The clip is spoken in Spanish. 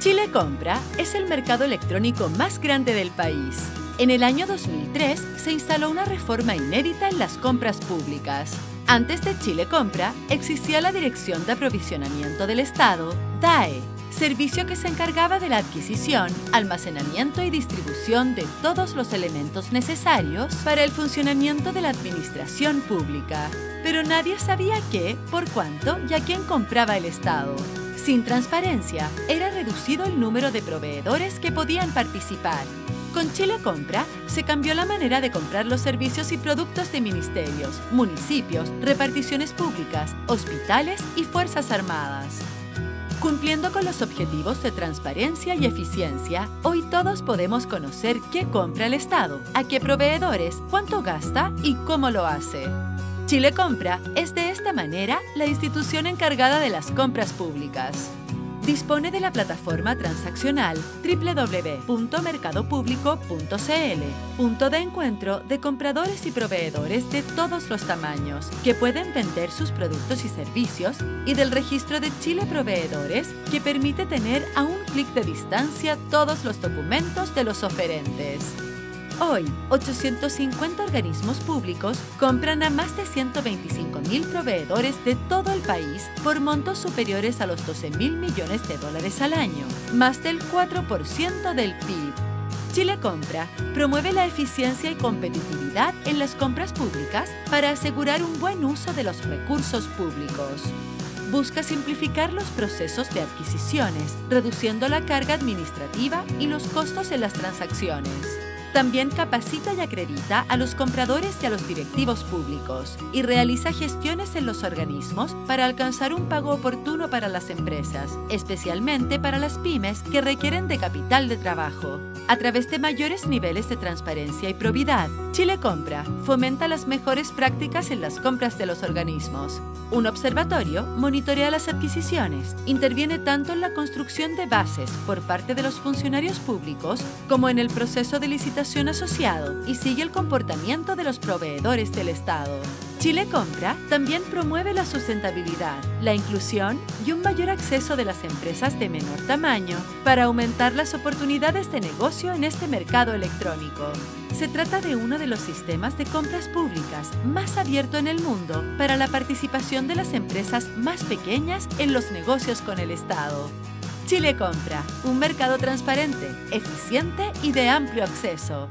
ChileCompra es el mercado electrónico más grande del país. En el año 2003 se instaló una reforma inédita en las compras públicas. Antes de ChileCompra existía la Dirección de Aprovisionamiento del Estado, DAE, servicio que se encargaba de la adquisición, almacenamiento y distribución de todos los elementos necesarios para el funcionamiento de la administración pública. Pero nadie sabía qué, por cuánto y a quién compraba el Estado. Sin transparencia, era reducido el número de proveedores que podían participar. Con ChileCompra se cambió la manera de comprar los servicios y productos de ministerios, municipios, reparticiones públicas, hospitales y Fuerzas Armadas. Cumpliendo con los objetivos de transparencia y eficiencia, hoy todos podemos conocer qué compra el Estado, a qué proveedores, cuánto gasta y cómo lo hace. ChileCompra es de esta manera la institución encargada de las compras públicas. Dispone de la plataforma transaccional www.mercadopublico.cl, punto de encuentro de compradores y proveedores de todos los tamaños que pueden vender sus productos y servicios, y del registro de ChileProveedores, que permite tener a un clic de distancia todos los documentos de los oferentes. Hoy, 850 organismos públicos compran a más de 125.000 proveedores de todo el país por montos superiores a los $12.000 millones al año, más del 4% del PIB. ChileCompra promueve la eficiencia y competitividad en las compras públicas para asegurar un buen uso de los recursos públicos. Busca simplificar los procesos de adquisiciones, reduciendo la carga administrativa y los costos en las transacciones. También capacita y acredita a los compradores y a los directivos públicos, y realiza gestiones en los organismos para alcanzar un pago oportuno para las empresas, especialmente para las pymes que requieren de capital de trabajo. A través de mayores niveles de transparencia y probidad, ChileCompra fomenta las mejores prácticas en las compras de los organismos. Un observatorio monitorea las adquisiciones, interviene tanto en la construcción de bases por parte de los funcionarios públicos como en el proceso de licitación asociado, y sigue el comportamiento de los proveedores del Estado. ChileCompra también promueve la sustentabilidad, la inclusión y un mayor acceso de las empresas de menor tamaño para aumentar las oportunidades de negocio en este mercado electrónico. Se trata de uno de los sistemas de compras públicas más abierto en el mundo para la participación de las empresas más pequeñas en los negocios con el Estado. ChileCompra, un mercado transparente, eficiente y de amplio acceso.